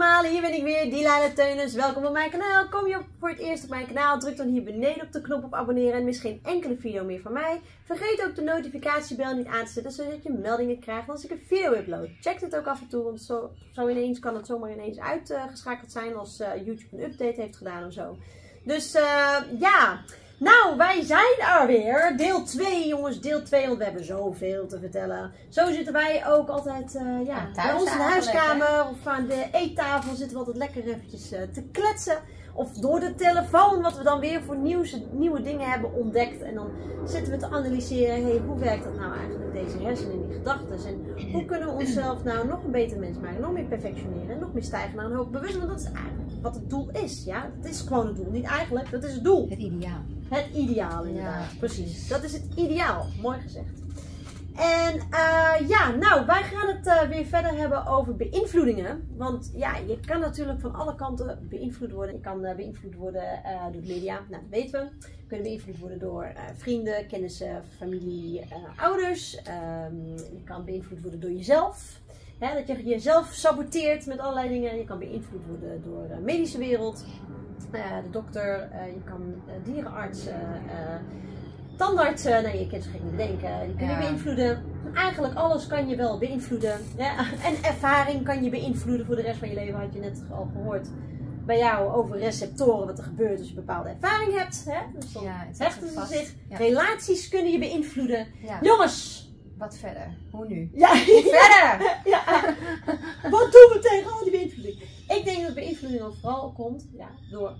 allemaal, hier ben ik weer, Dileila Theunisz. Welkom op mijn kanaal. Kom je voor het eerst op mijn kanaal, druk dan hier beneden op de knop op abonneren en mis geen enkele video meer van mij. Vergeet ook de notificatiebel niet aan te zetten, zodat je meldingen krijgt als ik een video upload. Check dit ook af en toe, want zo ineens kan het zomaar ineens uitgeschakeld zijn als YouTube een update heeft gedaan of zo. Dus ja, nou wij zijn er weer. Deel 2 jongens, deel 2, want we hebben zoveel te vertellen. Zo zitten wij ook altijd ja, bij ons in de huiskamer of aan de eettafel zitten we altijd lekker eventjes te kletsen. Of door de telefoon, wat we dan weer voor nieuwe dingen hebben ontdekt. En dan zitten we te analyseren, hey, hoe werkt dat nou eigenlijk, deze hersenen en die gedachten? En hoe kunnen we onszelf nou nog een beter mens maken, nog meer perfectioneren en nog meer stijgen naar een hoog bewustzijn? Want dat is eigenlijk wat het doel is, ja? Dat is gewoon het doel, niet eigenlijk, dat is het doel. Het ideaal. Het ideaal, inderdaad, ja, precies. Dat is het ideaal, mooi gezegd. En ja, nou, wij gaan het weer verder hebben over beïnvloedingen. Want ja, je kan natuurlijk van alle kanten beïnvloed worden. Je kan beïnvloed worden door de media, nou, dat weten we. Je kunt beïnvloed worden door vrienden, kennissen, familie, ouders. Je kan beïnvloed worden door jezelf. Hè, dat je jezelf saboteert met allerlei dingen. Je kan beïnvloed worden door de medische wereld, de dokter, je kan dierenartsen. Tandartsen, nee, je kunt ze geen bedenken, die kun je beïnvloeden. Eigenlijk alles kan je wel beïnvloeden. Ja. En ervaring kan je beïnvloeden voor de rest van je leven, had je net al gehoord. Bij jou over receptoren, wat er gebeurt als je bepaalde ervaring hebt. Hè? Dus dan hechten ze zich. Ja. Relaties kunnen je beïnvloeden. Ja. Jongens! Wat verder? Hoe nu? Ja, verder! Ja. Wat doen we tegen al die beïnvloeding? Ik denk dat beïnvloeding dan vooral komt door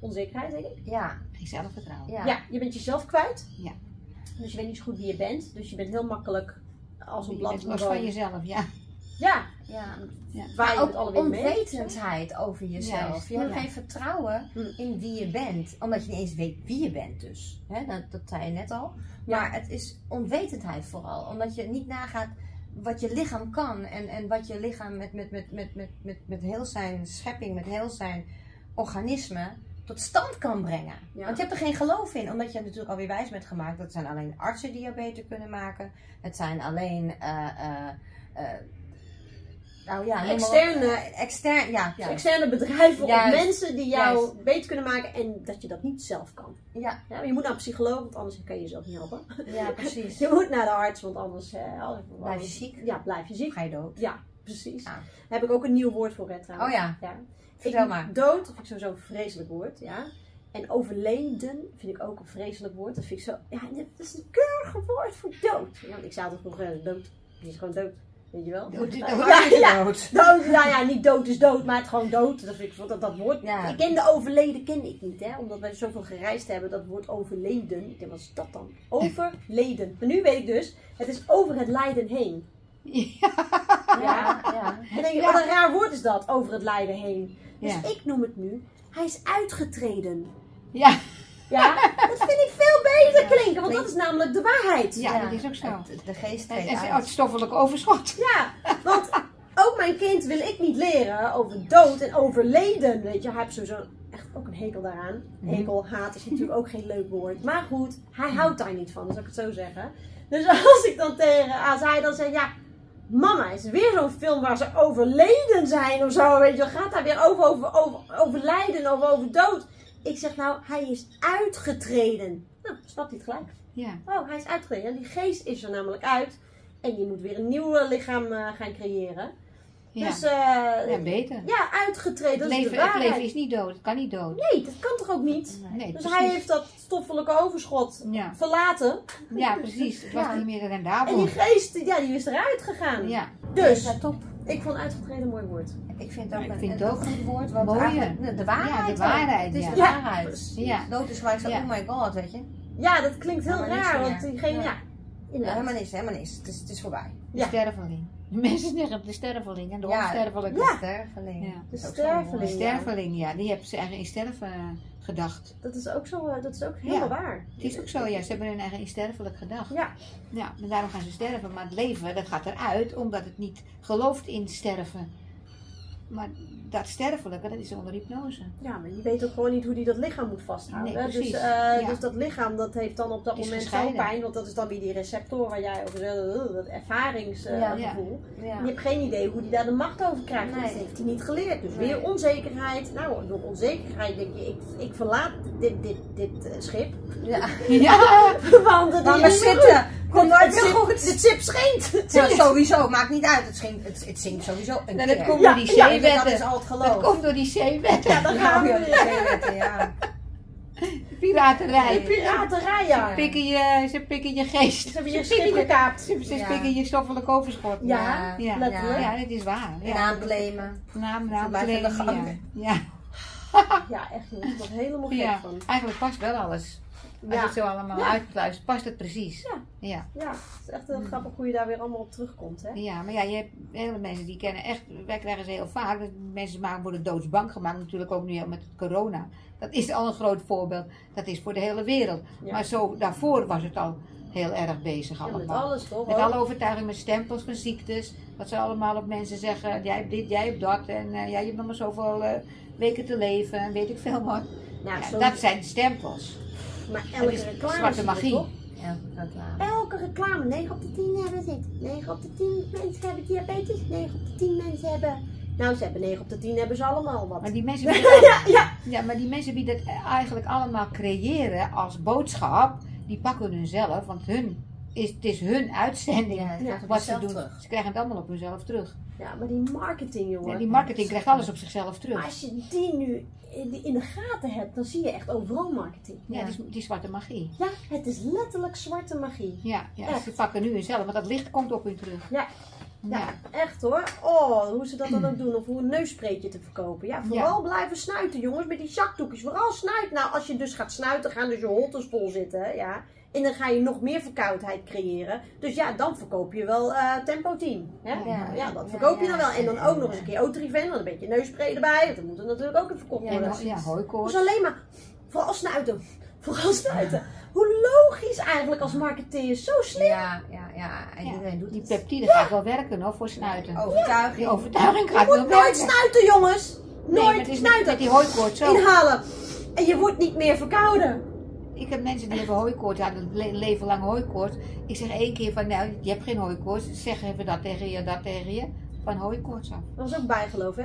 onzekerheid, denk ik. Ja, geen zelfvertrouwen. Ja. Ja, je bent jezelf kwijt. Ja. Dus je weet niet zo goed wie je bent. Dus je bent heel makkelijk als een blad van jezelf, ja. Ja. Ja. Ja. Waar je ook allebei onwetendheid mee over jezelf. Ja. Je hebt geen vertrouwen in wie je bent. Omdat je niet eens weet wie je bent dus. He, dat zei je net al. Ja. Maar het is onwetendheid vooral. Omdat je niet nagaat wat je lichaam kan. En wat je lichaam met heel zijn schepping, met heel zijn organisme tot stand kan brengen. Ja. Want je hebt er geen geloof in, omdat je er natuurlijk alweer wijs bent gemaakt. Dat zijn alleen artsen die diabetes kunnen maken. Het zijn alleen nou ja, externe bedrijven of mensen die jou beter kunnen maken en dat je dat niet zelf kan. Ja. Ja, je moet naar een psycholoog, want anders kan je jezelf niet helpen. Ja, precies. Je moet naar de arts, want anders blijf je ziek. Ja, blijf je ziek. Ga je dood. Ja, precies. Ja. Daar heb ik ook een nieuw woord voor, trouwens. Oh ja. Ik maar. Dood, dat vind ik sowieso een vreselijk woord, ja. En overleden vind ik ook een vreselijk woord. Dat vind ik zo, ja, dat is een keurige woord voor dood. Ja, want ik zei altijd nog, dood, die is gewoon dood, weet je wel. Dood is dood. Dood, nou ja, niet dood is dood, maar het gewoon dood. Dat vind ik, dat woord, ja. Ik ken de overleden, ken ik niet, hè. Omdat wij zoveel gereisd hebben, dat woord overleden. Ik denk, wat is dat dan? Overleden. Maar nu weet ik dus, het is over het lijden heen. Ja. Ja, ja. En denk je, wat een raar woord is dat, over het lijden heen. Dus ik noem het nu, hij is uitgetreden. Ja. Ja, dat vind ik veel beter klinken, want dat is namelijk de waarheid. Ja, ja. Dat is ook zo. De geest treedt uit. Het stoffelijk overschot. Ja, want ook mijn kind wil ik niet leren over dood en overleden. Weet je, hij heeft sowieso echt ook een hekel daaraan. Hekel, haat is natuurlijk ook geen leuk woord. Maar goed, hij houdt daar niet van, zal ik het zo zeggen. Dus als hij dan zegt, ja, mama, is weer zo'n film waar ze overleden zijn of zo, weet je, dan gaat daar weer over overlijden of over dood. Ik zeg, nou, hij is uitgetreden. Nou, snapt hij het gelijk. Ja. Oh, hij is uitgetreden. Die geest is er namelijk uit. En je moet weer een nieuw lichaam gaan creëren. Ja. Dus, ja, beter. Ja, uitgetreden. Het leven is niet dood, het kan niet dood. Nee, dat kan toch ook niet? Nee, dus hij heeft dat stoffelijke overschot verlaten. Ja, precies. Het was niet meer rendabel. En die geest, ja, die is eruit gegaan. Ja. Dus, ja, top. Ik vond uitgetreden een mooi woord. Ik vind het ook een woord. Want de waarheid. Ja, de waarheid. Het is de waarheid. Ja. Dood is gelijk zo, oh my god, weet je. Ja, dat klinkt heel raar, want diegene, helemaal niks. Het is voorbij. De sterveling. De mensen zeggen de sterveling en de onsterveling. Ja. De sterveling, ja. Die hebben ze eigen in sterven gedacht. Dat is ook helemaal waar. Het is ook zo, ja. Ze hebben hun eigen in sterfelijk gedacht. Ja. Ja. En daarom gaan ze sterven. Maar het leven, dat gaat eruit, omdat het niet gelooft in sterven. Maar dat sterfelijke, dat is onder hypnose. Ja, maar je weet ook gewoon niet hoe die dat lichaam moet vasthouden. Nee, precies. Dus, dus dat lichaam dat heeft dan op dat moment zo'n pijn, want dat is dan weer die receptor waar jij over dat ervaringsgevoel. Ja. Je hebt geen idee hoe die daar de macht over krijgt. Nee. Dat heeft hij niet geleerd. Dus weer onzekerheid. Nou, door onzekerheid denk je, ik verlaat dit schip. Ja. Want het is niet zitten. Komt nooit meer goed. De chip schijnt. Ja, sowieso, maakt niet uit. Het zinkt sowieso een keer. Dat komt door die zeewetten. Ja, dat is al het geloof. Dat komt door die zeewetten. Ja, dan gaan we door die zeewetten, ja. Piraterij. De piraterij, ja. Ze pikken je geest. Ze pikken je stoffelijk overschot. Ja, ja, letterlijk. Ja, dit is waar. Ja. Naamclaimen. Naamclaimen, ja. Ja, echt niet. Ik word helemaal gek van. Eigenlijk past wel alles. Als het zo allemaal uitpluist, past het precies. Ja, het is echt heel grappig hoe je daar weer allemaal op terugkomt. Hè? Ja, maar ja, je hebt hele mensen die kennen echt, wij krijgen ze heel vaak, dat mensen worden doodsbang gemaakt, natuurlijk ook nu met corona. Dat is al een groot voorbeeld, dat is voor de hele wereld. Ja. Maar zo daarvoor was het al heel erg bezig allemaal. Ja, met alles toch? Met alle overtuigingen, met stempels van ziektes, wat ze allemaal op mensen zeggen, jij hebt dit, jij hebt dat en jij hebt nog maar zoveel weken te leven en weet ik veel wat. Nou, ja, dat zijn stempels. Maar elke reclame. Zwarte magie. Elke reclame. 9 op de 10 hebben ze het. 9 op de 10 mensen hebben diabetes. 9 op de 10 mensen hebben. Nou, ze hebben 9 op de 10 hebben ze allemaal wat. Maar die mensen die dat, maar die mensen die dat eigenlijk allemaal creëren als boodschap, die pakken hunzelf, want het is hun uitzending. Ja, wat ze doen. Terug. Ze krijgen het allemaal op hunzelf terug. Ja, maar die marketing, jongen. Ja, die marketing krijgt alles op zichzelf terug. Maar als je die nu in de gaten hebt, dan zie je echt overal marketing. Ja, die zwarte magie. Ja, het is letterlijk zwarte magie. Ja ze pakken nu hunzelf, want dat licht komt op hun terug. Ja, echt hoor. Oh, hoe ze dat dan ook doen. Of hoe een neusspreetje te verkopen. Ja, vooral blijven snuiten, jongens, met die zakdoekjes. Vooral snuiten. Nou, als je dus gaat snuiten, gaan dus je holters vol zitten, ja. En dan ga je nog meer verkoudheid creëren. Dus ja, dan verkoop je wel Tempo 10. Hè? Ja, dat verkoop je dan wel. En dan ook nog eens een keer O-Triven, dan een beetje neuspray erbij. Want dat moet er natuurlijk ook in verkocht worden. Ja, hooikoorts. Dus alleen maar, vooral snuiten. Vooral snuiten. Hoe logisch eigenlijk als marketeer, zo slim. Ja, iedereen doet die peptide gaat wel werken hoor, voor snuiten. Ja. Overtuiging. Die overtuiging gaat wel werken. Je moet nooit snuiten, jongens. Nooit snuiten. Met die hooikoorts zo. Inhalen. En je wordt niet meer verkouden. Ik heb mensen die hebben hooikoorts, een leven lang hooikoorts. Ik zeg 1 keer van, nou, je hebt geen hooikoorts. Zeg even dat tegen je. Van hooikoorts af. Dat is ook bijgeloof, hè?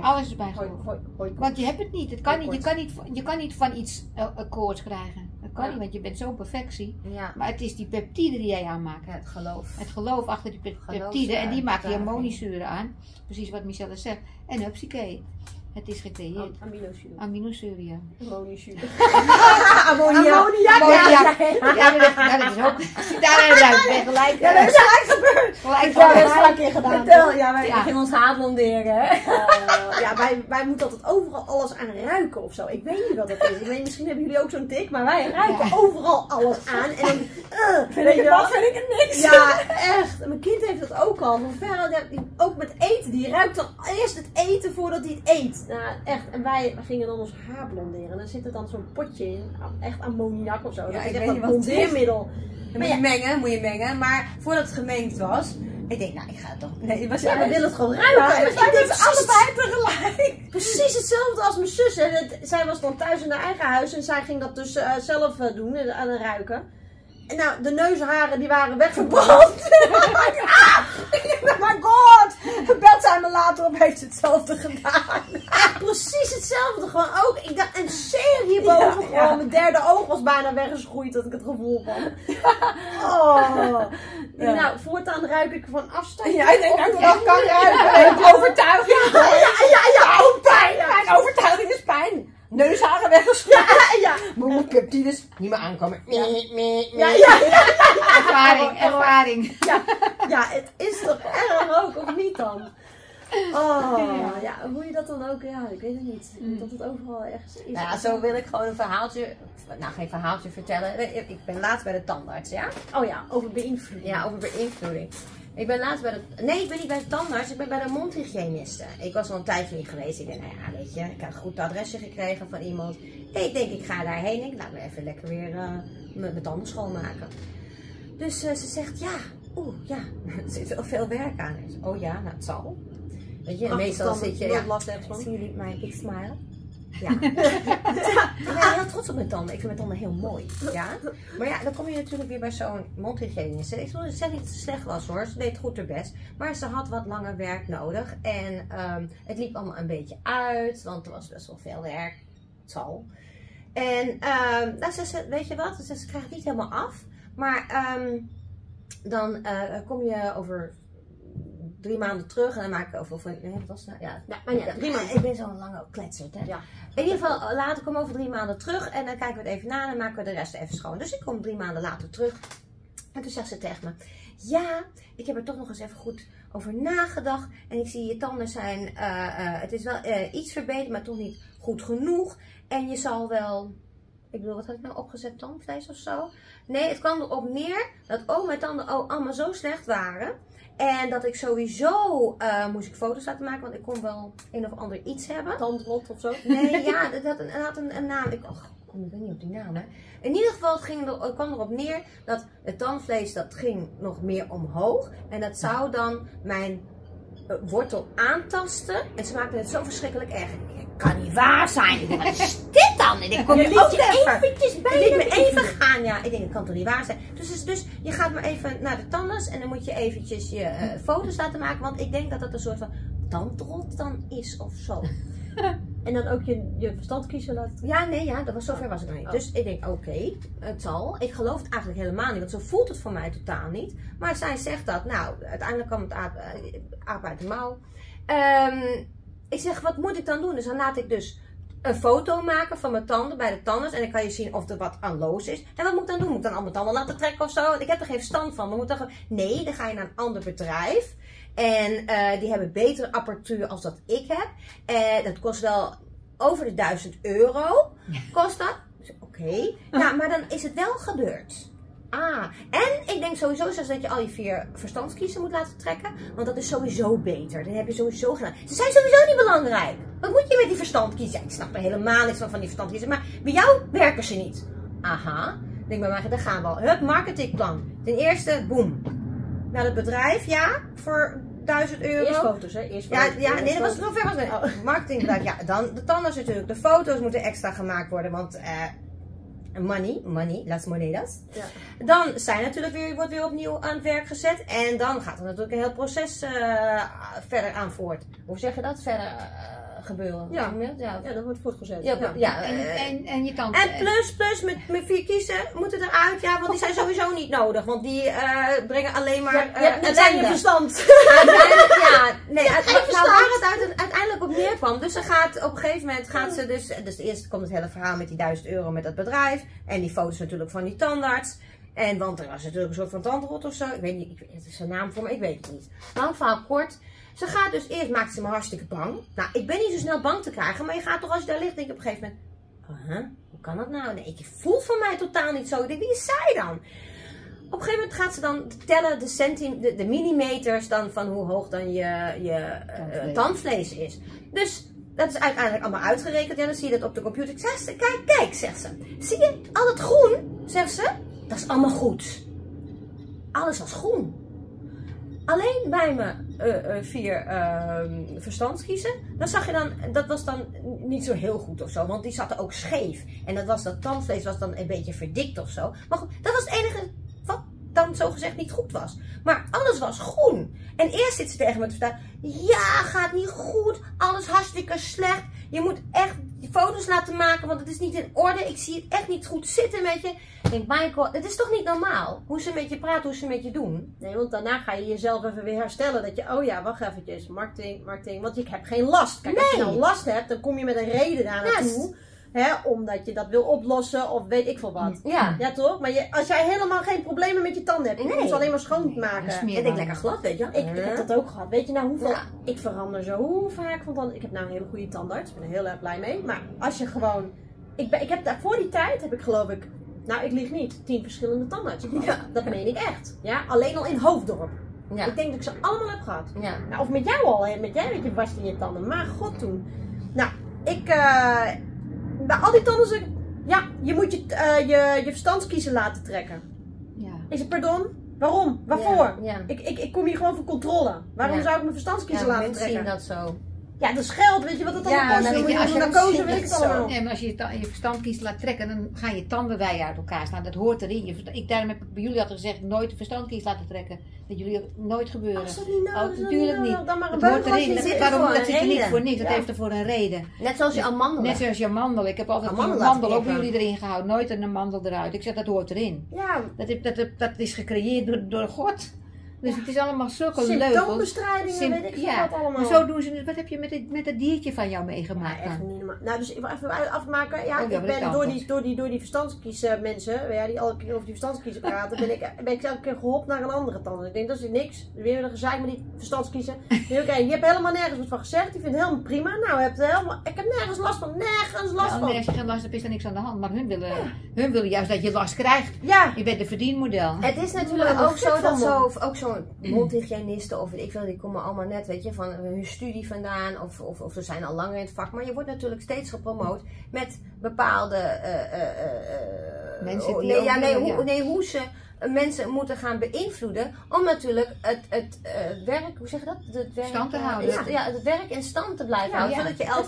Alles is bijgeloof. Want je hebt het niet. Het kan niet. Je kan niet van iets koorts krijgen. Dat kan niet, want je bent zo'n perfectie. Ja. Maar het is die peptide die jij aanmaakt. Ja, het geloof. Het geloof achter die peptide. En die maakt die aminozuren aan. Precies wat Michelle zegt. En hupsiekee. Het is gecreëerd. Aminozuria. Amonizuria. Ammoniak. Ja, dat is ook. Daaruit gelijk. Ja, dat is gelijk gebeurd. Vertel, wij gingen ons haar blonderen. Ja, wij moeten altijd overal alles aan ruiken of zo. Ik weet niet wat dat is. Ik weet, misschien hebben jullie ook zo'n tik, maar wij ruiken overal alles aan. En vind ik het niks. Ja, echt. Mijn kind heeft dat ook al. Ook met eten. Die ruikt dan eerst het eten voordat hij het eet. Nou, echt. En wij gingen dan ons haar blonderen. En daar zit er dan zo'n potje in. Echt ammoniak of zo. Ja, ik weet niet wat blondeermiddel. Moet je mengen. Maar voordat het gemengd was. Ik denk, nou, ik ga het toch. Nee, we willen het gewoon ruiken. Ja, we zijn dus allebei tegelijk. Precies hetzelfde als mijn zus. Hè. Zij was dan thuis in haar eigen huis. En zij ging dat dus zelf doen. Aan het ruiken. En nou, de neusharen die waren weggebrand. My god! Belt zij me later op, heeft hetzelfde gedaan. Precies hetzelfde, gewoon ook. Ik dacht, en zeer hierboven gewoon. Mijn derde oog was bijna weggeschroeid, dat ik het gevoel had. Nou, voortaan ruik ik van afstand. Ja, ik denk dat ik wel kan ruiken. Overtuiging. Ja, ook pijn. Mijn overtuiging is pijn. Neusharen weggeschoten. Moet peptides niet meer aankomen. Ervaring. Ja, het is toch erg ook, of niet dan? Hoe je dat dan ook, ik weet het niet. Dat het overal ergens is. Nou, zo wil ik gewoon een verhaaltje, nou geen verhaaltje vertellen. Ik ben laatst bij de tandarts, ja? Oh ja, over beïnvloeding. Ja, over beïnvloeding. Ik ben laatst bij de... Nee, ik ben niet bij de tandarts, ik ben bij de mondhygiëniste. Ik was al een tijdje niet geweest. Ik dacht, weet je, ik had een goed adresje gekregen van iemand. Nee, ik denk, ik ga daarheen. Ik laat me even lekker weer mijn tanden schoonmaken. Dus ze zegt, er zit wel veel werk aan. Dus, oh ja, nou het zal. Weet je, meestal zit je... Ja, zien jullie mijn big smile? Ja. Ik ben heel trots op mijn tanden. Ik vind mijn tanden heel mooi. Ja? Maar ja, dan kom je natuurlijk weer bij zo'n mondhygiënist. Ik wil niet zeggen dat ze slecht was hoor. Ze deed goed haar best. Maar ze had wat langer werk nodig. En het liep allemaal een beetje uit. Want er was best wel veel werk. Het zal. En nou, ze, weet je wat? Ze krijgt het niet helemaal af. Maar dan kom je over 3 maanden terug en dan maak ik over... Wat was het nou? Ja, 3 maanden. Ik ben zo'n lange kletsert, hè? Ja. In ieder geval, later kom ik over 3 maanden terug en dan kijken we het even na en dan maken we de rest even schoon. Dus ik kom 3 maanden later terug en toen zegt ze tegen me... Ja, ik heb er toch nog eens even goed over nagedacht en ik zie je tanden zijn... het is wel iets verbeterd, maar toch niet goed genoeg en je zal wel... Ik bedoel, wat had ik nou opgezet? Tandvlees of zo? Nee, het kwam erop neer dat ook mijn tanden allemaal zo slecht waren. En dat ik sowieso moest ik foto's laten maken, want ik kon wel een of ander iets hebben. Tandrot of zo? Nee, ja, het had een naam. Ik weet niet op die naam, hè. In ieder geval kwam erop neer dat het tandvlees, dat ging nog meer omhoog. En dat zou dan mijn wortel aantasten. En ze maakten het zo verschrikkelijk erg. Kan niet waar zijn. Wat is dit dan? En ik kom je ook eventjes bij. Ik me even gaan. Ja, ik denk, dat kan toch niet waar zijn. Dus je gaat maar even naar de tandarts en dan moet je eventjes je foto's laten maken. Want ik denk dat dat een soort van tandrot dan is of zo. En dan ook je verstand kiezen laten? Ja, nee, ja, dat was, zover was het nog niet. Oh. Dus ik denk, oké, het zal. Ik geloof het eigenlijk helemaal niet, want zo voelt het voor mij totaal niet. Maar zij zegt dat, nou, uiteindelijk kwam het aap uit de mouw. Ik zeg, wat moet ik dan doen? Dus dan laat ik dus een foto maken van mijn tanden bij de tandarts. En dan kan je zien of er wat aan los is. En wat moet ik dan doen? Moet ik dan allemaal tanden laten trekken of zo? Want ik heb er geen verstand van. Nee, dan ga je naar een ander bedrijf. En die hebben betere apparatuur als dat ik heb. Dat kost wel over de €1000. Kost dat? Oké. Ja, maar dan is het wel gebeurd. Ah, en ik denk sowieso zelfs dat je al je 4 verstandskiezen moet laten trekken. Want dat is sowieso beter. Dat heb je sowieso gedaan. Ze zijn sowieso niet belangrijk. Wat moet je met die verstandkiezen? Ik snap er helemaal niks van die verstandkiezen. Maar bij jou werken ze niet. Aha. Ik denk bij mij, daar gaan we al. Hup, marketingplan. Ten eerste, boom. Naar het bedrijf, ja. Voor €1000. Eerst foto's, hè? Eerst foto's. Ja, nee, dat was nog ver. Marketingbedrijf, ja. Dan de tandarts natuurlijk. De foto's moeten extra gemaakt worden, want... Money, las monedas. Ja. Dan zijn natuurlijk wordt weer opnieuw aan het werk gezet. En dan gaat er natuurlijk een heel proces verder aan voort. Hoe zeg je dat? Verder gebeuren. Ja, dat wordt voortgezet. Ja. En je kan... En plus met 4 kiezen moeten eruit. Ja, want die zijn sowieso niet nodig. Want die brengen alleen maar... Het zijn je verstand. Uiteindelijk op neerkwam. Dus ze gaat op een gegeven moment... Dus eerst komt het hele verhaal met die €1000 met dat bedrijf. En die foto's natuurlijk van die tandarts. En want er was natuurlijk een soort van tandrot of zo. Ik weet niet, het is een naam voor me. Ik weet het niet. Lang verhaal kort... Ze gaat dus eerst, maakt ze me hartstikke bang. Nou, ik ben niet zo snel bang te krijgen, maar je gaat toch als je daar ligt, denk je op een gegeven moment... Hoe kan dat nou? Nee, ik voel van mij totaal niet zo. Ik denk, wie is zij dan? Op een gegeven moment gaat ze dan tellen de millimeters dan van hoe hoog dan je tandvlees is. Dus dat is uiteindelijk allemaal uitgerekend. Ja, dan zie je dat op de computer. Zegt ze, kijk, zegt ze. Zie je, al het groen, zegt ze, dat is allemaal goed. Alles was groen. Alleen bij mijn 4 verstandskiezen, dan zag je dan, dat was dan niet zo heel goed of zo, want die zaten ook scheef. En dat tandvlees was dan een beetje verdikt of zo. Maar goed, dat was het enige wat dan zogezegd niet goed was. Maar alles was groen. En eerst zit ze tegen me te vertellen, ja, gaat niet goed, alles hartstikke slecht. Je moet echt foto's laten maken, want het is niet in orde. Ik zie het echt niet goed zitten met je. Ik denk, Michael, het is toch niet normaal hoe ze met je praten, hoe ze met je doen? Nee, want daarna ga je jezelf even weer herstellen. Dat je, oh ja, wacht eventjes, marketing, want ik heb geen last. Kijk, als je nou last hebt, dan kom je met een reden daar naartoe. Hè, omdat je dat wil oplossen of weet ik veel wat. Ja, ja toch? Maar als jij helemaal geen problemen met je tanden hebt, je moet ze alleen maar schoonmaken. En ik lekker glad, weet je. Ik heb dat ook gehad. Weet je nou hoeveel... Ja. Ik verander zo vaak van tanden. Ik heb nou een hele goede tandarts. Ik ben er heel erg blij mee. Maar als je gewoon... Ik heb daar voor die tijd heb ik geloof ik... Nou, ik lieg niet. 10 verschillende tandartsen gehad. Ja. Dat meen ik echt. Ja, alleen al in Hoofddorp. Ja. Ik denk dat ik ze allemaal heb gehad. Ja. Nou, of met jou al. Hè? Met jij weet je was in je tanden. Maar god toen. Nou, ik... Bij al die tanden, ja, je moet je verstandskiezen laten trekken. Ja. Ik zeg, pardon? Waarom? Waarvoor? Ja, ja. Ik kom hier gewoon voor controle. Waarom zou ik mijn verstandskiezen laten trekken? Ja, zien dat zo. Ja, dat is geld, weet je wat dat allemaal kost? Ja, als je narcose weet ik het allemaal. Nee, maar als je je verstandkies laat trekken, dan gaan je tandbeweien uit elkaar staan. Dat hoort erin. Ik daarom heb bij jullie altijd gezegd, nooit de verstandkies laten trekken. Dat jullie nooit gebeuren. Is dat niet nodig? Oh, natuurlijk niet. Dan maar een dat hoort erin. Dat zit er niet voor niks. Dat heeft er voor een reden. Net zoals je amandel. Net zoals je amandel. Ik heb altijd een amandel ook bij jullie erin gehouden. Nooit een amandel eruit. Ik zeg, dat hoort erin. Ja. Dat is gecreëerd door God. Dus het is allemaal zulke leuk. Symptoombestrijdingen, weet ik wat allemaal. Maar zo doen ze. Wat heb je met dat diertje van jou meegemaakt? Ja, echt niet normaal. Nou, dus even afmaken. Ja, ik ben door die verstandskiesmensen, die elke keer over die verstandskiezen praten, ben ik elke keer gehopt naar een andere tand. Ik denk, dat is niks. Weer een gezeik met die verstandskiezen. Oké, je hebt helemaal nergens wat van gezegd. Die vindt het helemaal prima. Nou, ik heb nergens last van. Nergens last van. Als je geen last hebt, is er niks aan de hand. Maar hun willen juist dat je last krijgt. Ja. Je bent een verdienmodel. Het is natuurlijk ook zo dat zo. Mondhygiënisten of ik wil, die komen allemaal net, weet je, van hun studie vandaan of ze zijn al langer in het vak. Maar je wordt natuurlijk steeds gepromoot met bepaalde mensen die hoe ze mensen moeten gaan beïnvloeden om natuurlijk het werk, hoe zeg je dat? Het werk stand te houden. Het werk in stand te blijven houden. Zodat je elk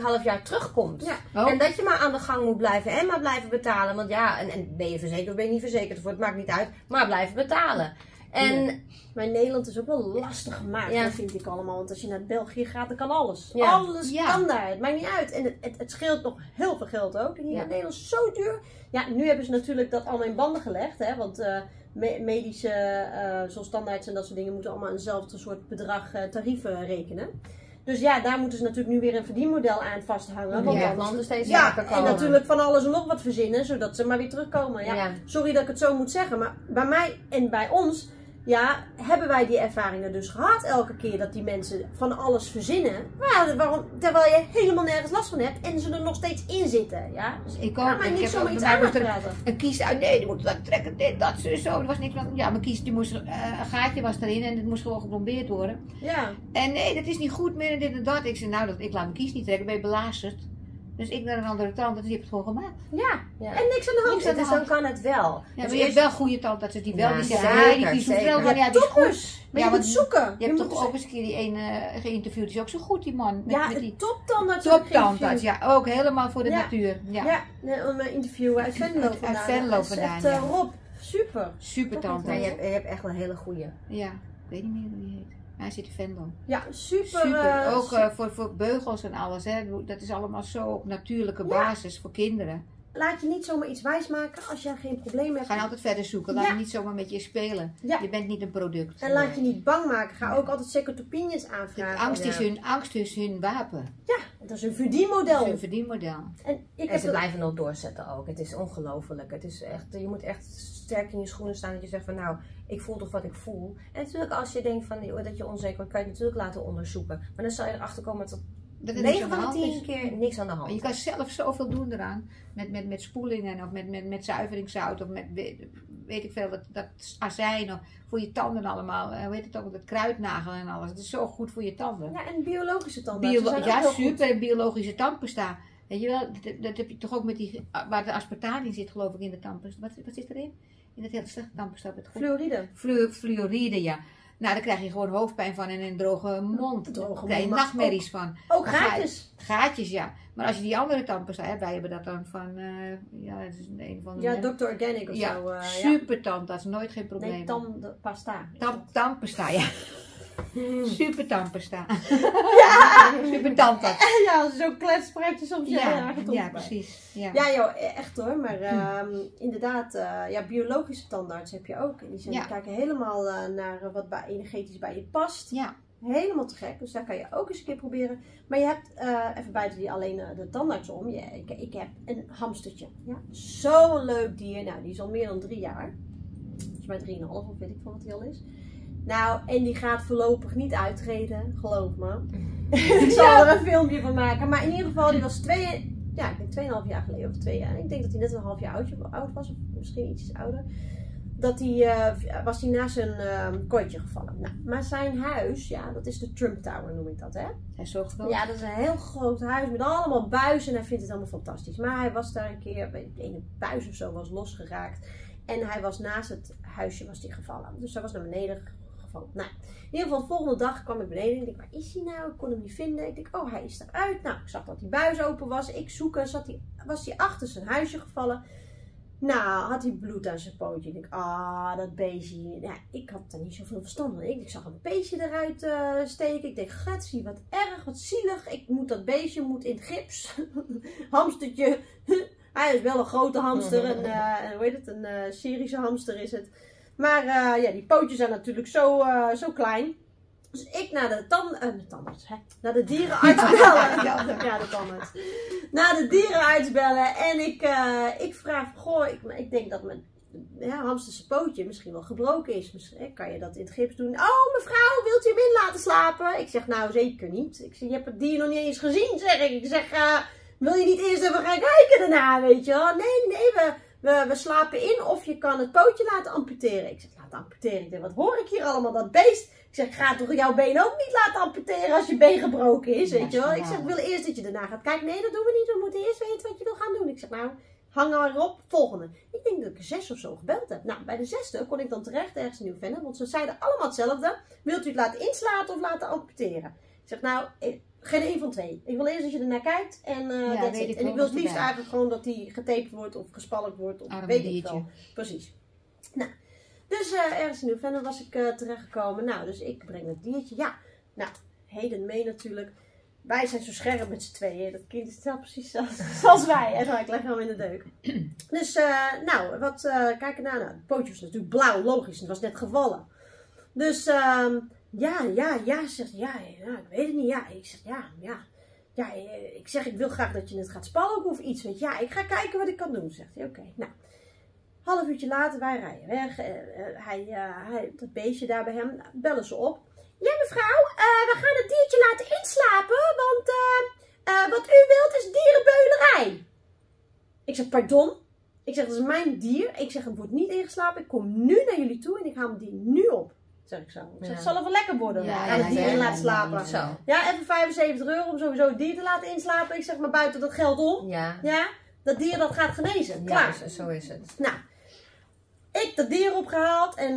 half jaar terugkomt. Ja. Oh. En dat je maar aan de gang moet blijven en maar blijven betalen. Want ja, en ben je verzekerd of ben je niet verzekerd? Het maakt niet uit, maar blijven betalen. En, ja. Maar in Nederland is ook wel lastig gemaakt, dat vind ik allemaal. Want als je naar België gaat, dan kan alles. Ja. Alles kan daar, het maakt niet uit. En het scheelt nog heel veel geld ook. En hier in Nederland is zo duur. Ja, nu hebben ze natuurlijk dat allemaal in banden gelegd. Hè? Want medische, zoals standaards en dat soort dingen, moeten allemaal eenzelfde soort bedrag tarieven rekenen. Dus ja, daar moeten ze natuurlijk nu weer een verdienmodel aan vasthangen. Want landen steeds vaker komen. En natuurlijk van alles en nog wat verzinnen, zodat ze maar weer terugkomen. Ja, ja. Sorry dat ik het zo moet zeggen, maar bij mij en bij ons hebben wij die ervaringen dus gehad elke keer dat die mensen van alles verzinnen. Maar terwijl je helemaal nergens last van hebt en ze er nog steeds in zitten. Ja? Dus ik kan mij niet zomaar iets aanpraten. Een kies uit, nee, die moet dat trekken, dit, dat, zo. Er was niks van, ja, mijn kies, die moest, een gaatje was erin en het moest gewoon geplombeerd worden. Ja. En nee, dat is niet goed meer en dit en dat. Ik zei, nou, ik laat mijn kies niet trekken, ben je belazerd. Dus ik naar een andere tand, dat dus heb het gewoon gemaakt. Ja, ja. En niks aan de hand. Dus dan kan het wel. Ja, maar je hebt wel goede tand, dat ze die wel. Ja, die zeggen, die zoekt wel. Ja, die is goed. Maar je moet zoeken. Je hebt toch ook eens een keer die ene geïnterviewd. Die is ook zo goed, die man. Met die toptandarts. Toptandarts, ook helemaal voor de natuur. Ja, een interview uit Venlo vandaan. Uit Venlo vandaan, Rob, super. Super tandarts. Je hebt echt wel een hele goede. Ja, ik weet niet meer hoe die heet. Hij zit in Venlo. Ja, super. Ook voor beugels en alles. Hè. Dat is allemaal zo op natuurlijke basis voor kinderen. Laat je niet zomaar iets wijsmaken als je geen probleem hebt. Ga altijd verder zoeken. Laat je niet zomaar met je spelen. Ja. Je bent niet een product. En laat je niet bang maken. Ga ook altijd second opinions aanvragen. De angst is hun wapen. Ja, dat is een verdienmodel. Dat is een verdienmodel. En ze blijven nog doorzetten ook. Het is ongelooflijk. Het is echt, je moet echt sterk in je schoenen staan dat je zegt van nou, ik voel toch wat ik voel. En natuurlijk als je denkt van, dat je onzeker wordt, kan je het natuurlijk laten onderzoeken. Maar dan zal je erachter komen dat 9 van de 10 keer niks aan de hand. Je kan zelf zoveel doen eraan. Met spoelingen of met zuiveringszout of met weet ik veel, dat azijn of voor je tanden allemaal. Hoe heet het ook, dat kruidnagel en alles. Het is zo goed voor je tanden. Ja, en biologische tanden. Biologische tandpasta. Weet je wel, dat heb je toch ook met die, waar de aspartaan in zit geloof ik in de tandpasta. Wat zit erin? In dat hele slechte tandpasta. Fluoride. Fluoride, ja. Nou, daar krijg je gewoon hoofdpijn van en een droge mond. Daar krijg je nachtmerries van. Ook gaatjes. Gaatjes, ja. Maar als je die andere tandpasta hebt, wij hebben dat dan van, dat is een van de... Ja, Dr. Organic of zo. Super tandpasta, dat is nooit geen probleem. Nee, tandpasta. Tandpasta, ja. Super tandpasta. Ja! Super tandpasta. Ja, zo kletspraatje soms. Ja, precies. Ja. Ja, joh, echt hoor. Maar inderdaad, biologische tandarts heb je ook. En die kijken helemaal naar wat energetisch bij je past. Ja. Helemaal te gek. Dus daar kan je ook eens een keer proberen. Maar je hebt, even buiten die alleen de tandarts om. Ik heb een hamstertje. Ja. Zo'n leuk dier. Nou, die is al meer dan 3 jaar. Volgens mij 3,5 of weet ik van wat hij al is. Nou, en die gaat voorlopig niet uittreden, geloof me. Ik zal er een filmpje van maken. Maar in ieder geval, die was 2,5 jaar geleden of 2 jaar. Ik denk dat hij net een half jaar oud was, of misschien ietsjes ouder. Dat hij was naast een kooitje gevallen. Nou, maar zijn huis, dat is de Trump Tower noem ik dat, hè? Hij is zo groot. Ja, dat is een heel groot huis met allemaal buizen en hij vindt het allemaal fantastisch. Maar hij was daar een keer, de ene buis of zo was losgeraakt. En hij was naast het huisje was die gevallen. Dus hij was naar beneden gevallen. Nou, in ieder geval de volgende dag kwam ik beneden. Ik denk, waar is hij nou? Ik kon hem niet vinden. Ik denk, oh, hij is eruit. Nou, ik zag dat die buis open was. Ik zoek, was hij achter zijn huisje gevallen. Nou, had hij bloed aan zijn pootje. Ik denk, dat beestje. Nou, ik had er niet zoveel verstand van. Ik zag een beestje eruit steken. Ik denk, gatsie, wat erg, wat zielig. Dat beestje moet in het gips. Hamstertje. Hij is wel een grote hamster. Een Syrische hamster is het. Maar ja, die pootjes zijn natuurlijk zo klein. Dus ik naar de tandarts, naar de dierenarts bellen. Ja, de tandarts. Naar de dierenarts bellen. En ik vraag, goh, ik denk dat mijn hamsterse pootje misschien wel gebroken is. Misschien, kan je dat in het gips doen? Oh, mevrouw, wilt u hem in laten slapen? Ik zeg, nou, zeker niet. Ik zeg, je hebt het dier nog niet eens gezien, zeg ik. Ik zeg, wil je niet eerst even gaan kijken daarna, weet je wel? Nee, we slapen in of je kan het pootje laten amputeren. Ik zeg, laten amputeren? Ik denk, wat hoor ik hier allemaal, dat beest? Ik zeg, ga toch jouw been ook niet laten amputeren als je been gebroken is, weet je wel? Ik zeg, ik wil eerst dat je daarna gaat kijken. Nee, dat doen we niet. We moeten eerst weten wat je wil gaan doen. Ik zeg, nou, hang maar op, volgende. Ik denk dat ik 6 of zo gebeld heb. Nou, bij de 6e kon ik dan terecht ergens in Nieuw-Vennep, want ze zeiden allemaal hetzelfde. Wilt u het laten inslaten of laten amputeren? Ik zeg, nou, geen één van twee. Ik wil eerst dat je ernaar kijkt en dat weet ik. En ik wil het liefst eigenlijk gewoon dat die getaped wordt of gespalkt wordt. Of weet ik wel. Precies. Nou, dus ergens in Nieuw-Vennep was ik terechtgekomen. Nou, dus ik breng het diertje. Ja, nou, Heden mee natuurlijk. Wij zijn zo scherp met z'n tweeën. Dat kind is nou precies zoals wij. En ik leg hem in de deuk. Dus, nou, wat kijken naar? Nou, het pootje was natuurlijk blauw, logisch. Het was net gevallen. Dus, ja, zegt hij. Ja, ik weet het niet. Ja, ik zeg, ja. Ik zeg, ik wil graag dat je het gaat spalken of iets. Weet je, ja, ik ga kijken wat ik kan doen, zegt hij. Oké, nou. Half uurtje later, wij rijden weg. Dat beestje daar bij hem, bellen ze op. Ja, mevrouw, we gaan het diertje laten inslapen, want wat u wilt is dierenbeulerij. Ik zeg, pardon? Ik zeg, dat is mijn dier. Ik zeg, het wordt niet ingeslapen. Ik kom nu naar jullie toe en ik haal mijn dier nu op. Zeg ik zo. Ik zeg, het zal wel lekker worden. Ja, aan het dier laten slapen. Ja, even €75 om sowieso het dier te laten inslapen. Ik zeg, maar buiten dat geld om. Ja, dat dier dat gaat genezen. Klaar. Ja, zo is het. Nou. Ik dat dier opgehaald en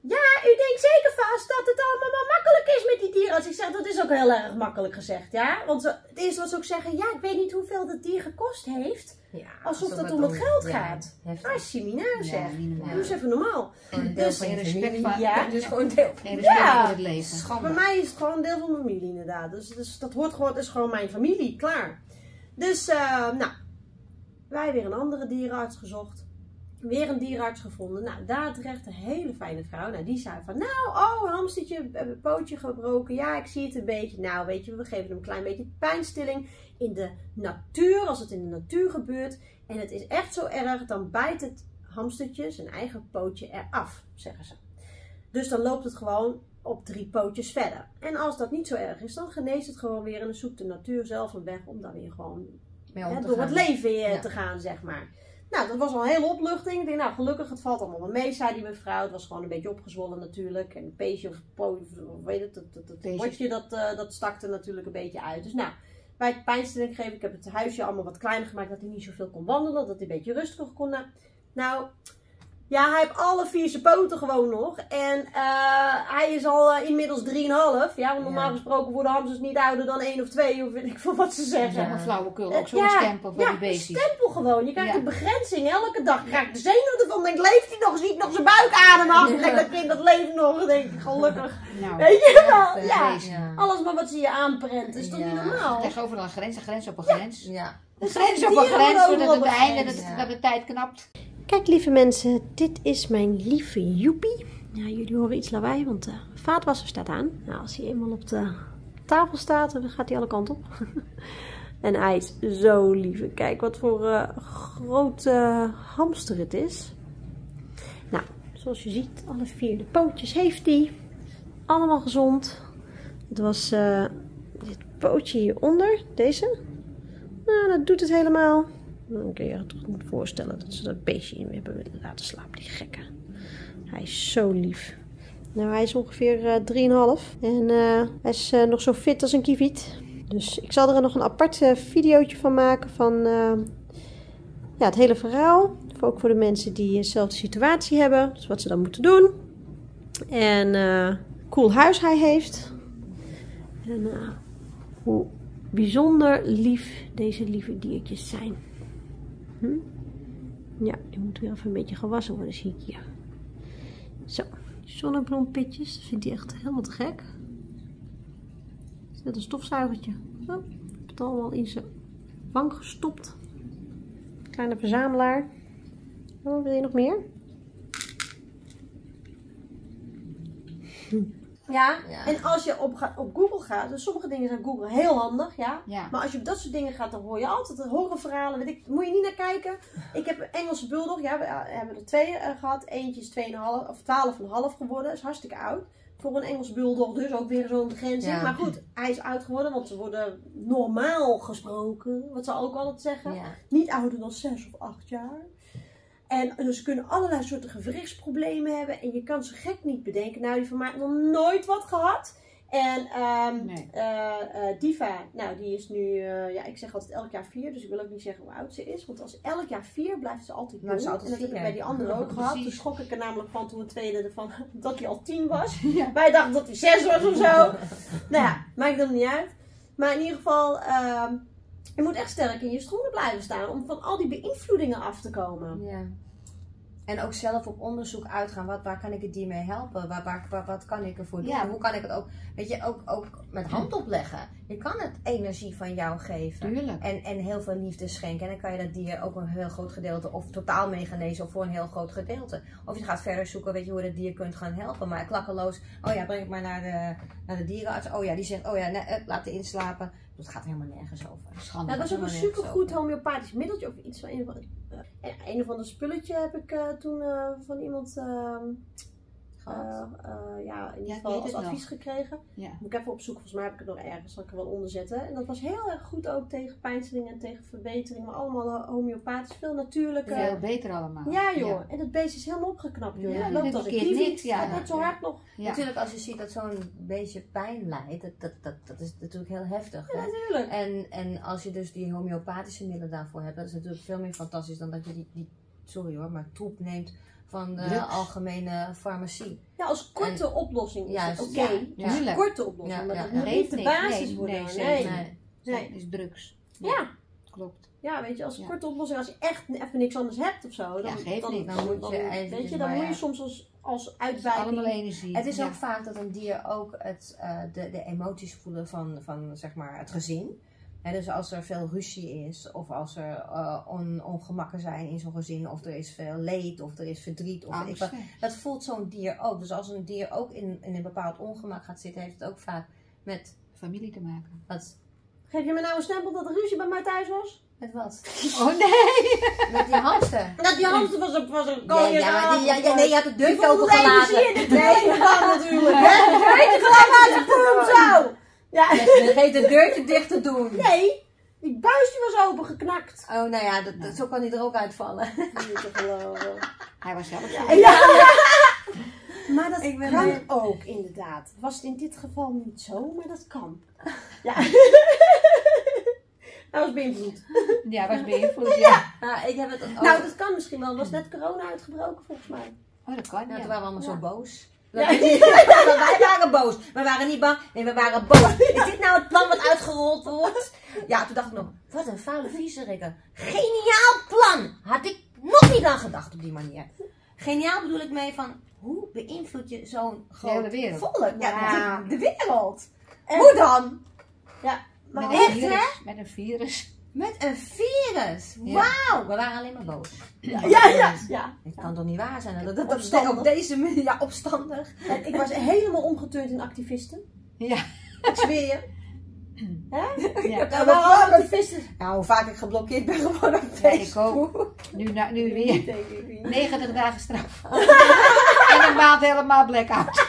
ja, u denkt zeker vast dat het allemaal maar makkelijk is met die dierenarts. Ik zeg, dat is ook heel erg makkelijk gezegd, ja. Want het eerste wat ze ook zeggen, ja, ik weet niet hoeveel dat dier gekost heeft. Ja, alsof dat om het geld gaat. Chimina zeg. Ja, doe eens even normaal. Een deel dus, van je respect van dus gewoon deel van je respect voor het leven. Schande. Voor mij is het gewoon een deel van mijn familie inderdaad. Dus dat hoort gewoon, het is gewoon mijn familie, klaar. Dus, nou, wij weer een andere dierenarts gezocht. Weer een dierenarts gevonden. Nou, daar terecht een hele fijne vrouw. Nou, die zei van, nou, oh, hamstertje, pootje gebroken. Ja, ik zie het een beetje. Nou, weet je, we geven hem een klein beetje pijnstilling in de natuur. Als het in de natuur gebeurt en het is echt zo erg, dan bijt het hamstertje zijn eigen pootje eraf, zeggen ze. Dus dan loopt het gewoon op 3 pootjes verder. En als dat niet zo erg is, dan geneest het gewoon weer en dan zoekt de natuur zelf een weg om dan weer gewoon door het leven te gaan, zeg maar. Nou, dat was al een hele opluchting. Ik denk, nou, gelukkig, het valt allemaal mee, zei die mevrouw. Het was gewoon een beetje opgezwollen natuurlijk. En een peesje of weet het, dat bordje, dat stak er natuurlijk een beetje uit. Dus nou, bij het pijnstilling geven, ik heb het huisje allemaal wat kleiner gemaakt, dat hij niet zoveel kon wandelen, dat hij een beetje rustiger kon. Nou, ja, hij heeft alle 4 zijn poten gewoon nog. En hij is al inmiddels 3,5. Ja, want normaal gesproken worden hamsters niet ouder dan 1 of 2. Of weet ik veel wat ze zeggen. Ja, maar flauwekul. Ook zo'n stempel van die beestjes. Ja, stempel gewoon. Je krijgt de begrenzing. Elke dag raakt de zenuw ervan. Denk, leeft hij nog eens niet? Nog zijn buik adem af. Ja. Denk, dat kind dat leeft nog. Denk, gelukkig. Nou, weet je wel? Ja. Alles maar wat ze je aanprent. Dat is toch niet normaal? Leg overal een grens. Een grens op een grens. Ja. Een grens op een grens. Zodat het einde, dat de tijd knapt. Kijk lieve mensen, dit is mijn lieve Joepie. Ja, jullie horen iets lawaai, want de vaatwasser staat aan. Nou, als hij eenmaal op de tafel staat, dan gaat hij alle kanten op. En hij is zo lief. Kijk wat voor grote hamster het is. Nou, zoals je ziet, alle 4 de pootjes heeft hij. Allemaal gezond. Het was dit pootje hieronder, deze. Nou, dat doet het helemaal. Dan kun je je toch niet voorstellen dat ze dat beestje in hebben willen laten slapen, die gekke. Hij is zo lief. Nou, hij is ongeveer 3,5 en hij is nog zo fit als een kieviet. Dus ik zal er nog een apart videootje van maken van het hele verhaal. Ook voor de mensen die dezelfde situatie hebben. Dus wat ze dan moeten doen. En cool huis hij heeft. En hoe bijzonder lief deze lieve diertjes zijn. Hm? Ja, die moet weer even een beetje gewassen worden, zie ik hier. Zo, zonnebloempitjes. Dat vindt hij echt helemaal te gek. Het is net een stofzuigertje. Oh, ik heb het allemaal in zijn wang gestopt. Kleine verzamelaar. Oh, wil je nog meer? Ja, ja, en als je op Google gaat, dus sommige dingen zijn Google heel handig, ja? Ja. Maar als je op dat soort dingen gaat, dan hoor je altijd hoge verhalen. Weet ik, moet je niet naar kijken. Ik heb een Engelse bulldog, ja, we hebben er twee gehad. Eentje is 2,5 of 12,5 geworden, is hartstikke oud. Voor een Engelse bulldog dus ook weer zo'n grens. Ja. Maar goed, hij is oud geworden, want ze worden normaal gesproken, wat ze ook altijd zeggen. Ja. Niet ouder dan 6 of 8 jaar. En dus ze kunnen allerlei soorten gewrichtsproblemen hebben. En je kan ze gek niet bedenken. Nou, die van mij nog nooit wat gehad. En nee. Diva, nou die is nu, ja, ik zeg altijd elk jaar 4. Dus ik wil ook niet zeggen hoe oud ze is. Want als elk jaar 4 blijft ze altijd jong. En dat heb ik bij die andere ook gehad. Toen schrok ik er namelijk van toen de tweede ervan dat hij al 10 was. Ja. Wij dachten dat hij 6 was of zo. Nou ja, maakt hem niet uit. Maar in ieder geval... je moet echt sterk in je schoenen blijven staan om van al die beïnvloedingen af te komen. Ja. En ook zelf op onderzoek uitgaan. Waar kan ik het dier mee helpen? Wat kan ik ervoor doen? Ja. Hoe kan ik het ook, weet je, ook met hand opleggen? Je kan het energie van jou geven. Tuurlijk. En heel veel liefde schenken. En dan kan je dat dier ook een heel groot gedeelte of totaal meegenezen of voor een heel groot gedeelte. Of je gaat verder zoeken, weet je, hoe je dat dier kunt gaan helpen. Maar klakkeloos, oh ja, breng ik maar naar de dierenarts. Oh ja, die zegt, oh ja, nee, laten inslapen. Dat gaat helemaal nergens over. Schande. Nou, dat is ook een supergoed homeopathisch middeltje of iets van een of ander spulletje heb ik toen van iemand ja, in ieder geval als advies nog gekregen. Ja. Moet ik even opzoeken, volgens mij heb ik het nog ergens, zal ik er wel onder zetten. En dat was heel erg goed ook tegen pijnstellingen en tegen verbeteringen, maar allemaal homeopathisch, veel natuurlijke. Veel beter allemaal. Ja joh, ja. En dat beest is helemaal opgeknapt joh. Ja, dat loopt niet. Ja, dat wordt zo hard nog. Ja. Natuurlijk als je ziet dat zo'n beestje pijn lijdt, dat is natuurlijk heel heftig. Ja, natuurlijk. En als je dus die homeopathische middelen daarvoor hebt, dat is natuurlijk veel meer fantastisch dan dat je die sorry hoor, maar troep neemt van de algemene farmacie. Ja, als korte oplossing is het oké. Ja, ja. Korte oplossing, ja, maar dat moet niet de basis worden. Nee. Het is drugs. Ja. Ja. Klopt. Ja, weet je, als korte oplossing, als je echt even niks anders hebt of zo, dan, ja, dan moet je soms als uitwijking. Het is ook vaak dat een dier ook de emoties voelen van zeg maar het gezin. He, dus als er veel ruzie is, of als er ongemakken zijn in zo'n gezin, of er is veel leed, of er is verdriet, of dat voelt zo'n dier ook. Dus als een dier ook in een bepaald ongemak gaat zitten, heeft het ook vaak met familie te maken. Dat... Geef je me nou een stempel dat er ruzie bij mij thuis was? Met wat? Oh nee! Met die hamster. Dat die hamster was een koningin. Nee, je hebt het deurtje opengelaten. Nee, dat kan natuurlijk. Weet je gewoon maar de poem zo! Ja. Vergeet het deurtje dicht te doen. Nee, die buis die was opengeknakt. Oh, nou ja, zo kan hij er ook uitvallen. Niet te geloven. Hij was zelf Maar dat kan ook, inderdaad. Was het in dit geval niet zo, maar dat kan. Ja. Hij was beïnvloed. Ja, hij was beïnvloed, ja. Nou, ik heb het ook... nou, dat kan misschien wel. Er was net corona uitgebroken, volgens mij. Oh, dat kan, ja. Toen waren we allemaal zo boos. Ja. Wij waren boos. We waren niet bang. Nee, we waren boos. Is dit nou het plan wat uitgerold wordt? Ja, toen dacht ik nog, wat een vuile viezerikker. Geniaal plan! Had ik nog niet aan gedacht op die manier. Geniaal bedoel ik mee van, hoe beïnvloed je zo'n groot volk? Ja, de wereld. En hoe dan? Ja, maar met echt hè? Met een virus. Met een virus! Ja. Wauw! We waren alleen maar boos. Ja. Het kan toch niet waar zijn? Dat op deze manier, ja, opstandig. En ik was helemaal omgeturnd in activisten. Ja. Ik zweer je. Hè? Ja. Activisten. Nou, hoe vaak ik geblokkeerd ben gewoon op Facebook. Ik ook. Nu weer. 90 dagen straf. En een maand helemaal blackout.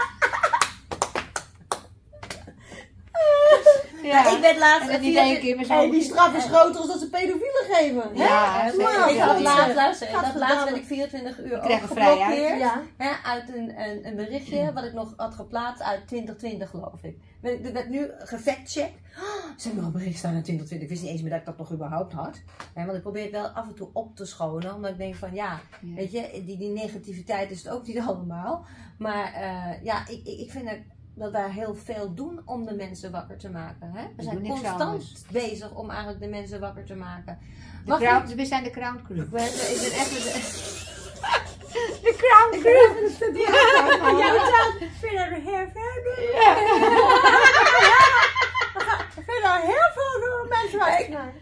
Ja. Nou, ik werd laatst en die straf is groter als dat ze pedofielen geven. Ja, hè? Ja, ik had laatst werd ik 24 uur ook geblokkeerd. Ja. Ja, uit een berichtje wat ik nog had geplaatst uit 2020 geloof ik. Er werd nu gefactcheckt. Ze hebben nog een bericht staan uit 2020. Ik wist niet eens meer dat ik dat nog überhaupt had. He, want ik probeer het wel af en toe op te schonen. Omdat ik denk van ja, weet je, die negativiteit is het ook niet allemaal. Maar ja, ik vind dat wij heel veel doen om de mensen wakker te maken. Hè? We zijn constant bezig om eigenlijk de mensen wakker te maken. We zijn de Crown Crew. Ik ben echt de Crown Crew. Ja, we zijn heel veel doen. We zijn heel veel doen. Mensen wakker.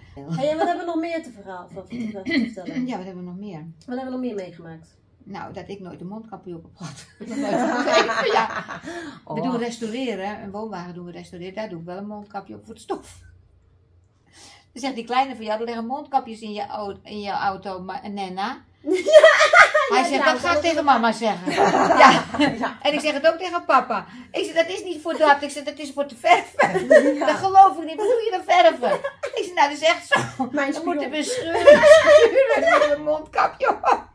Hey, wat hebben we nog meer te vertellen? Ja, wat hebben we nog meer? Wat hebben we nog meer meegemaakt? Nou, dat ik nooit een mondkapje op heb gehad. Ja. We doen restaureren, een woonwagen doen we restaureren, daar doe ik wel een mondkapje op voor de stof. Dan zegt die kleine van jou, er liggen mondkapjes in je auto, Nena. Ja, hij zegt, dat ga ik tegen mama zeggen. Ja. Ja. En ik zeg het ook tegen papa. Ik zeg, dat is niet voor dat, ik zeg, dat is voor te verven. Ja. Dat geloof ik niet, hoe doe je dat verven? Ik zeg, nou dat is echt zo. Dan moeten we schuren, dan doen een mondkapje op.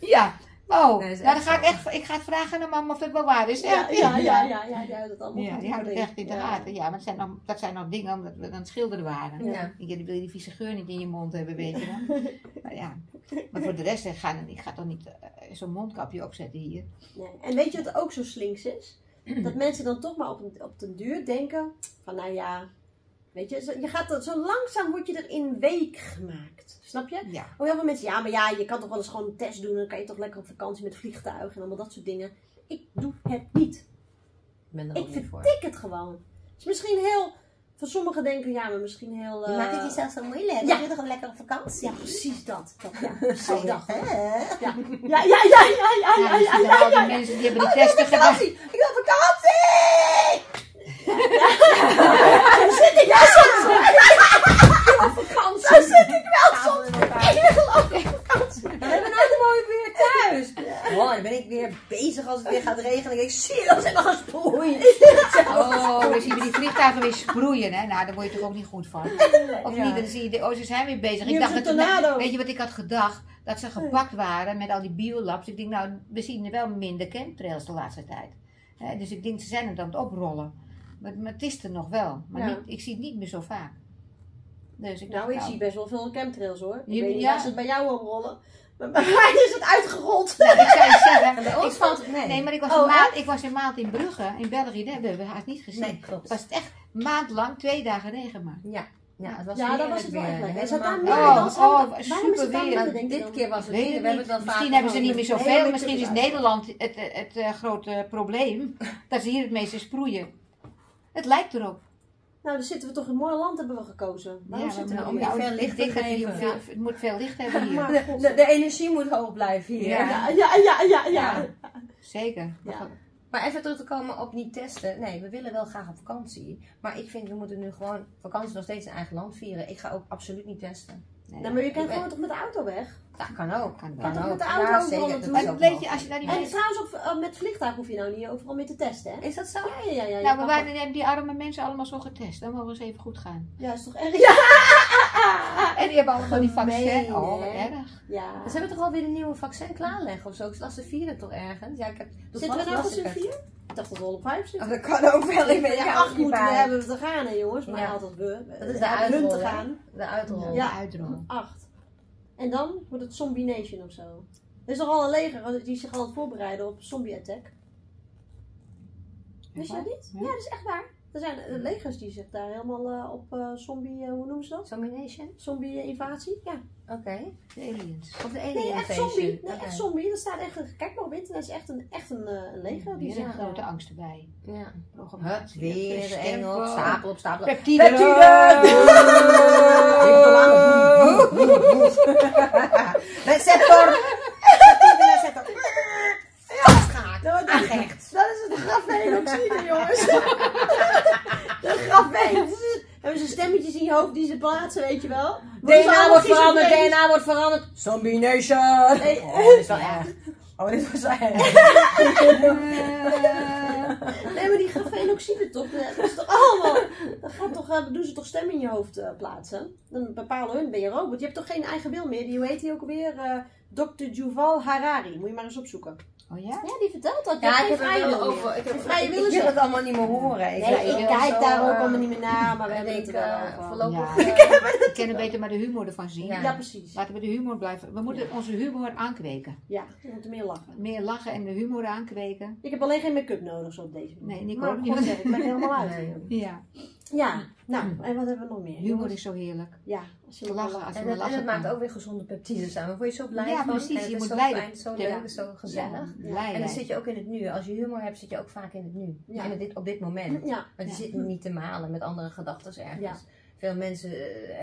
Ja, oh, nee, nou, dan ga ik echt, ik ga het vragen aan mama of het wel waar is. Ja, ja, ja, ja, die houdt het allemaal in. Ja, die houdt het echt in de gaten. Ja, maar dat zijn nog dingen omdat we aan het schilderen waren. Ja. Je wil je die vieze geur niet in je mond hebben, weet je wel. Maar ja, maar voor de rest, ik ga toch niet zo'n mondkapje opzetten hier. Nee. En weet je wat ook zo slinks is? Dat mensen dan toch maar op den duur denken van nou ja... Weet je, zo langzaam word je erin week gemaakt. Snap je? Ja. Heel veel mensen, ja, maar ja, je kan toch wel eens gewoon een test doen. Dan kan je toch lekker op vakantie met vliegtuigen en allemaal dat soort dingen. Ik doe het niet. Ik vertik het gewoon. Het is misschien heel... Van sommigen denken, ja, maar misschien heel... Je maakt het jezelf zo moeilijk. Ja. Je bent toch wel lekker op vakantie? Ja, precies dat. Ja, precies dat. Ja. Mensen die hebben de testen gedaan. Ik wil op vakantie! Daar zit ik wel soms op. Daar zit ik wel soms op. We hebben nou de mooie weer thuis. Wow, dan ben ik weer bezig als het weer gaat regenen. Ik zie dat ze nog gesproeid. Oh, dan zien we die vliegtuigen weer sproeien. Hè? Nou, daar word je toch ook niet goed van. Of niet, dan zie je, oh, ze zijn weer bezig. Ik dacht dat, weet je wat ik had gedacht? Dat ze gepakt waren met al die biolabs. Ik denk, nou, we zien er wel minder chemtrails de laatste tijd. Dus ik denk, ze zijn het aan het oprollen. Maar het is er nog wel. Maar niet, ik zie het niet meer zo vaak. Dus ik zie best wel veel chemtrails hoor. Ik weet niet waar ze het bij jou oprollen. Maar bij mij is het uitgerold. Nou, ik zou het zeggen. Bij ons valt het mee. Nee, maar ik was een maand in Brugge, in België. Dat hebben we haast niet gezien. Nee, klopt. Het was echt maandlang 2 dagen regen maar. Ja. Ja, dat was, dat was het wel echt leuk. Super weer. Dit keer was het weer. Misschien hebben ze niet meer zoveel. Misschien is Nederland het grote probleem. Dat ze hier het meeste sproeien. Het lijkt erop. Nou, dan zitten we toch in een mooi land hebben we gekozen. Waarom zitten we nou om veel licht te geven? Het moet veel licht hebben hier. Maar de energie moet hoog blijven hier. Ja. Zeker. Ja. Maar even terug te komen op niet testen. Nee, we willen wel graag op vakantie. Maar ik vind, we moeten nu gewoon vakantie nog steeds in eigen land vieren. Ik ga ook absoluut niet testen. Nee, nou, maar je kan gewoon toch met de auto weg? Dat kan ook. Kan ook. Met de auto en trouwens, met vliegtuig hoef je nou niet overal mee te testen, hè? Is dat zo? Ja. Nou, maar wij hebben die arme mensen allemaal zo getest. Dan mogen we eens even goed gaan. Ja, is toch erg? Ja. En die hebben allemaal die vaccin. Oh, wat erg. Ja. Ze hebben toch alweer een nieuwe vaccin klaarleggen of zo? Ik las de 4e toch ergens? Ja, zitten we nou op z'n 4? Ik dacht dat we al op 5 zitten. Dat kan ook wel. Ik ben 8 moeten we hebben we te gaan, hè jongens. Maar altijd we. Dat is de uitrol. Te gaan. De uitrol. Ja, 8. En dan wordt het Zombie Nation of zo. Er is toch al een leger die zich al aan het voorbereiden op Zombie Attack. Wist je dat niet? Ja, dat is echt waar. Er zijn legers die zich daar helemaal op zombie, hoe noemen ze dat? Zombie Nation? Zombie invasie, ja. Oké. De aliens. Of de alien invasie. Nee, echt zombie. Nee, echt zombie. Dat staat echt, kijk maar op internet, dat is echt een leger. Die zijn grote angst erbij. Ja. Het weer, de engel, stapel op stapel. Peptiden! Receptor! Aangehecht. Dat is het grafbeen ook zien, jongens. Dat grafbeen. Hebben ze stemmetjes in je hoofd die ze plaatsen, weet je wel? DNA wordt veranderd, DNA wordt veranderd. Zombie Nation. Oh, dit is wel erg. Oh, dit was erg. Nee, maar die grafeenoxide toch? Dat is toch allemaal... Dat gaat toch, doen ze toch stemmen in je hoofd plaatsen? Dan bepalen hun, ben je robot. Je hebt toch geen eigen wil meer? Die, hoe heet die ook alweer? Dr. Juval Harari. Moet je maar eens opzoeken. Oh ja? Ja, die vertelt dat. Ja, ik heb het wel over. Ik wil het allemaal niet meer horen. Ik, nee, ik kijk zo, daar ook allemaal niet meer naar, maar we denken voorlopig. Ja. We kunnen beter maar de humor ervan zien. Ja, ja, precies. Laten we de humor blijven. We moeten onze humor aankweken. Ja, we moeten meer lachen. Meer lachen en de humor aankweken. Ik heb alleen geen make-up nodig zo op deze manier. Nee, ik ook niet. Ik ben helemaal uit. Nee. Ja. Ja, nou, en wat hebben we nog meer? Humor is zo heerlijk. Ja, als je lachen, als je en, lachen en het kan. Maakt ook weer gezonde peptiden samen. Word je zo blij van. Precies, je moet blij zijn. Zo leuk, zo gezellig. Ja, blij, en dan zit je ook in het nu. Als je humor hebt, zit je ook vaak in het nu. Ja. En op dit moment. Ja. Want je zit niet te malen met andere gedachten ergens. Ja. Veel mensen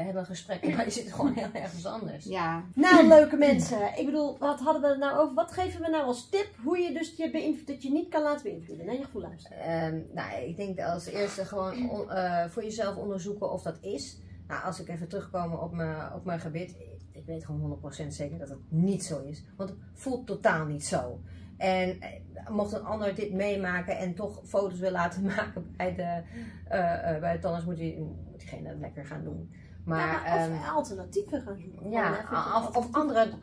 hebben gesprekken, maar die zitten gewoon heel ergens anders. Ja. Nou, leuke mensen. Ik bedoel, wat hadden we er nou over? Wat geven we nou als tip? Hoe je dus dat je niet kan laten beïnvloeden. Nee, je gevoel luisteren. Nou, ik denk als eerste gewoon voor jezelf onderzoeken of dat is. Nou, als ik even terugkom op mijn gebit. Ik weet gewoon 100% zeker dat het niet zo is. Want het voelt totaal niet zo. En mocht een ander dit meemaken en toch foto's wil laten maken bij de tandarts, moet diegene lekker gaan doen. Maar, ja, maar of alternatieven gaan doen. Ja, of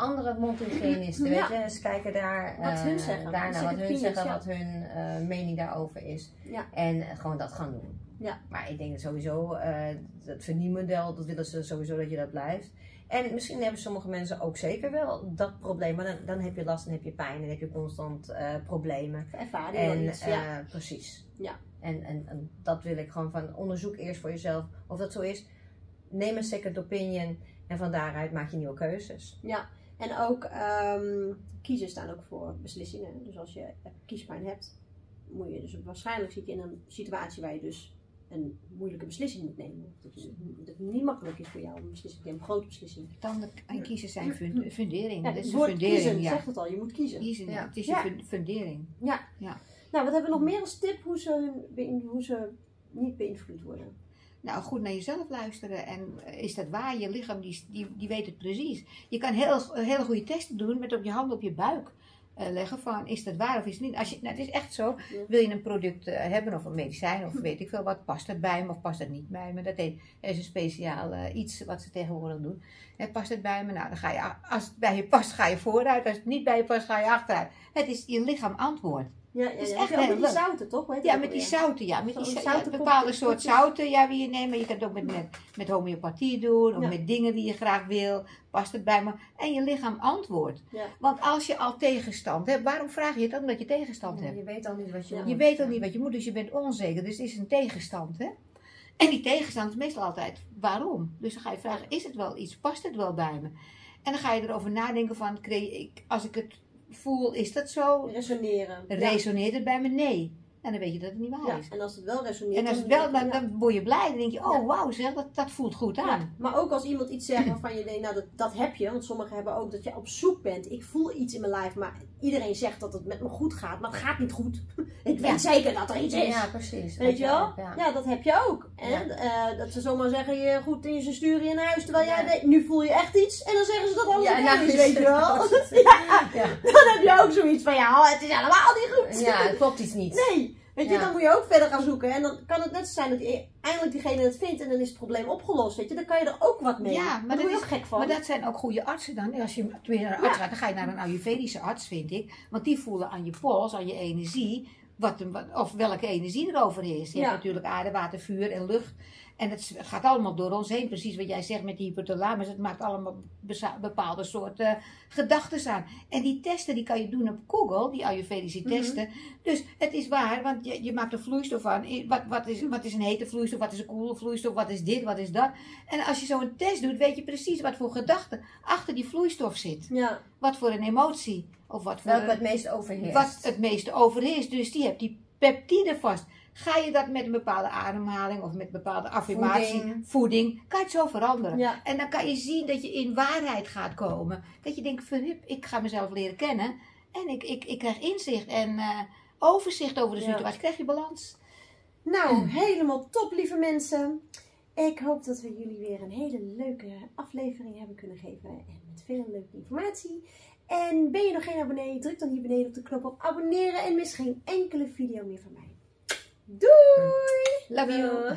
andere mondhygiënisten, weet je. Eens kijken wat hun zeggen, wat hun mening daarover is. Ja. En gewoon dat gaan doen. Ja. Maar ik denk dat sowieso, dat verdienmodel, dat willen ze sowieso dat je dat blijft. En misschien hebben sommige mensen ook zeker wel dat probleem. Maar dan heb je last, dan heb je pijn, dan heb je constant problemen. Ervaar je wel iets, precies. Ja. En dat wil ik gewoon van onderzoek eerst voor jezelf. Of dat zo is, neem een second opinion en van daaruit maak je nieuwe keuzes. Ja, en ook kiezen staan ook voor beslissingen. Dus als je kiespijn hebt, moet je dus waarschijnlijk zit je in een situatie waar je dus een moeilijke beslissing moet nemen. Dat het niet makkelijk is voor jou om een beslissing te nemen, een grote beslissing. Tanden en kiezen zijn fundering. Ja, dat is een fundering. Kiezen, zegt het al, je moet kiezen. Kiezen, ja. Het is je fundering. Ja. Ja. Nou, wat hebben we nog meer als tip hoe ze niet beïnvloed worden? Nou, goed naar jezelf luisteren. En is dat waar? Je lichaam die weet het precies. Je kan heel goede testen doen met op je handen op je buik. Leggen van, is dat waar of is het niet? Als je, nou, het is echt zo, wil je een product hebben of een medicijn of weet ik veel wat, past dat bij me of past dat niet bij me? Er is een speciaal iets wat ze tegenwoordig doen. Past het bij me? Nou, dan ga je, als het bij je past, ga je vooruit. Als het niet bij je past, ga je achteruit. Het is je lichaam antwoord. Ja, is echt heel met die zouten toch? Ja, met die zouten, ja. Met die bepaalde soort zouten die je neemt. Je kan het ook met homeopathie doen. Of met dingen die je graag wil. Past het bij me. En je lichaam antwoordt. Ja. Want als je al tegenstand hebt, waarom vraag je het dan omdat je tegenstand hebt? Je weet al niet wat je moet. Je weet al niet wat je moet, dus je bent onzeker. Dus het is een tegenstand, hè? En die tegenstand is meestal altijd waarom. Dus dan ga je vragen, is het wel iets? Past het wel bij me? En dan ga je erover nadenken van, als ik het voel, is dat zo? Resoneren. Resoneert het bij me? Nee. En dan weet je dat het niet waar is. En als het wel resoneert. En als het wel, dan word je blij. Dan denk je, oh wauw, zeg, dat voelt goed aan. Ja. Maar ook als iemand iets zegt waarvan je denkt, nou dat heb je. Want sommigen hebben ook dat je op zoek bent. Ik voel iets in mijn lijf, maar iedereen zegt dat het met me goed gaat. Maar het gaat niet goed. Ik weet zeker dat er iets is. Ja, precies. Weet je wel? Ja. Ja, dat heb je ook. En dat ze zomaar zeggen, je goed in ze sturen je naar huis. Terwijl jij weet, nu voel je echt iets. En dan zeggen ze dat alles is, weet je wel. Dan heb je ook zoiets van, ja, het is helemaal niet goed. Ja, het klopt iets niet. Nee. Weet je, dan moet je ook verder gaan zoeken. En dan kan het net zijn dat eindelijk diegene het vindt en dan is het probleem opgelost. Weet je, dan kan je er ook wat mee. Ja, maar daar word je ook gek van. Maar dat zijn ook goede artsen dan. Als je weer naar een arts gaat, dan ga je naar een Ayurvedische arts, vind ik. Want die voelen aan je pols, aan je energie, of welke energie erover is. Je hebt natuurlijk aarde, water, vuur en lucht. En het gaat allemaal door ons heen. Precies wat jij zegt met die hypothalamus. Het maakt allemaal bepaalde soorten gedachten aan. En die testen die kan je doen op Google. Die Ayurvedische testen. Dus het is waar. Want je maakt er vloeistof aan. Wat is een hete vloeistof? Wat is een koele vloeistof? Wat is dit? Wat is dat? En als je zo'n test doet, weet je precies wat voor gedachten achter die vloeistof zit. Ja. Wat voor een emotie. Of wat voor het meest overheerst. Wat het meeste overheerst. Dus die hebt die peptiden vast. Ga je dat met een bepaalde ademhaling of met bepaalde affirmatie, voeding, kan je het zo veranderen. Ja. En dan kan je zien dat je in waarheid gaat komen. Dat je denkt, verhup, ik ga mezelf leren kennen. En ik krijg inzicht en overzicht over de situatie. Krijg je balans. Nou, helemaal top, lieve mensen. Ik hoop dat we jullie weer een hele leuke aflevering hebben kunnen geven. En met veel leuke informatie. En ben je nog geen abonnee, druk dan hier beneden op de knop op abonneren. En mis geen enkele video meer van mij. Doei! Love you!